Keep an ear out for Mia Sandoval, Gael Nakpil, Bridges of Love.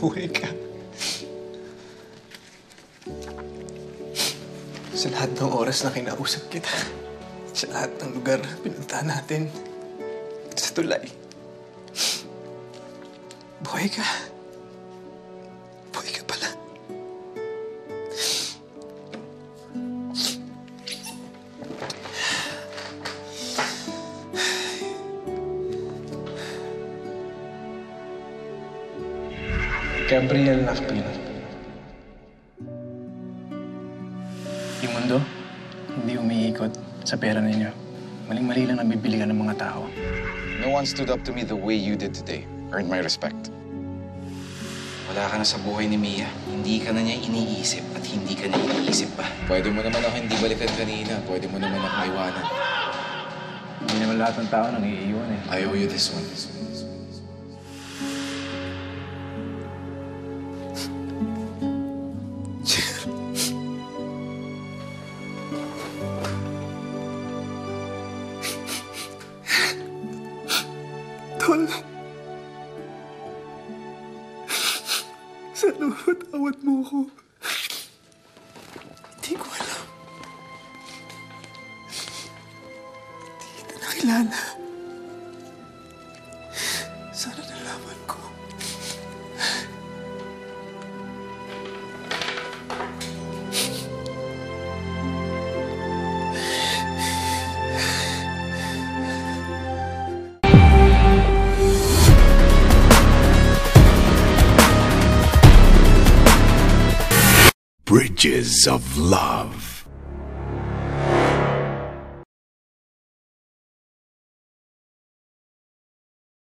Buhay ka. Sa lahat ng oras na kinausap kita, sa lahat ng lugar na pinuntahan natin, sa tulay, buhay ka. Buhay ka pala. Gael Nakpil. Yung mundo, hindi umiikot sa pera ninyo. Maling-mali lang nabibili ka ng mga tao. No one stood up to me the way you did today. Earned my respect. Wala ka na sa buhay ni Mia. Hindi ka na niya iniisip at hindi ka na iniisip pa. Pwede mo naman ako hindi balikan kanina. Pwede mo naman ako iwanan. Hindi naman lahat ng tao nang iiwan eh. I owe you this one. Sana matawad mo ko. Hindi ko alam. Hindi kita nakilala. Sana nalaman ko. Bridges of Love.